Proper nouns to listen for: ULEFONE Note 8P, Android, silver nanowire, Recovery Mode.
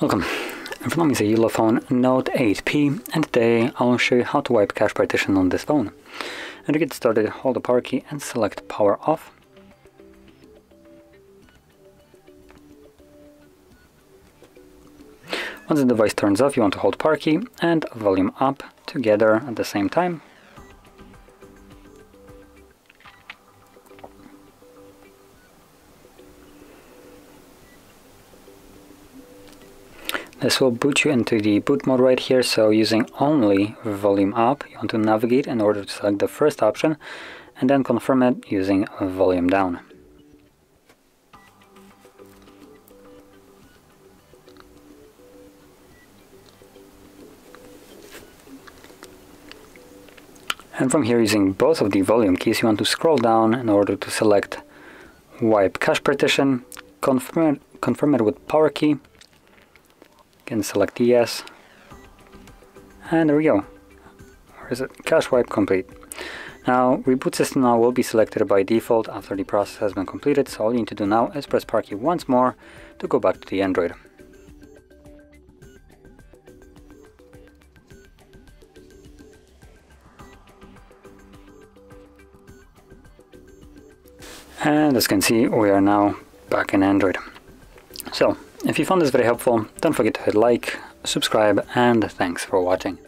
Welcome, everyone, it's a ULEFONE Note 8P, and today I will show you how to wipe cache partition on this phone. And to get started, hold the power key and select power off. Once the device turns off, you want to hold power key and volume up together at the same time. This will boot you into the boot mode right here, so using only volume up, you want to navigate in order to select the first option and then confirm it using volume down. And from here, using both of the volume keys, you want to scroll down in order to select wipe cache partition, confirm it with power key, and select yes, and there we go. Where is it? Cache wipe complete. Now, reboot system now will be selected by default after the process has been completed, so all you need to do now is press power key once more to go back to the Android. And as you can see, we are now back in Android. So, if you found this very helpful, don't forget to hit like, subscribe, and thanks for watching.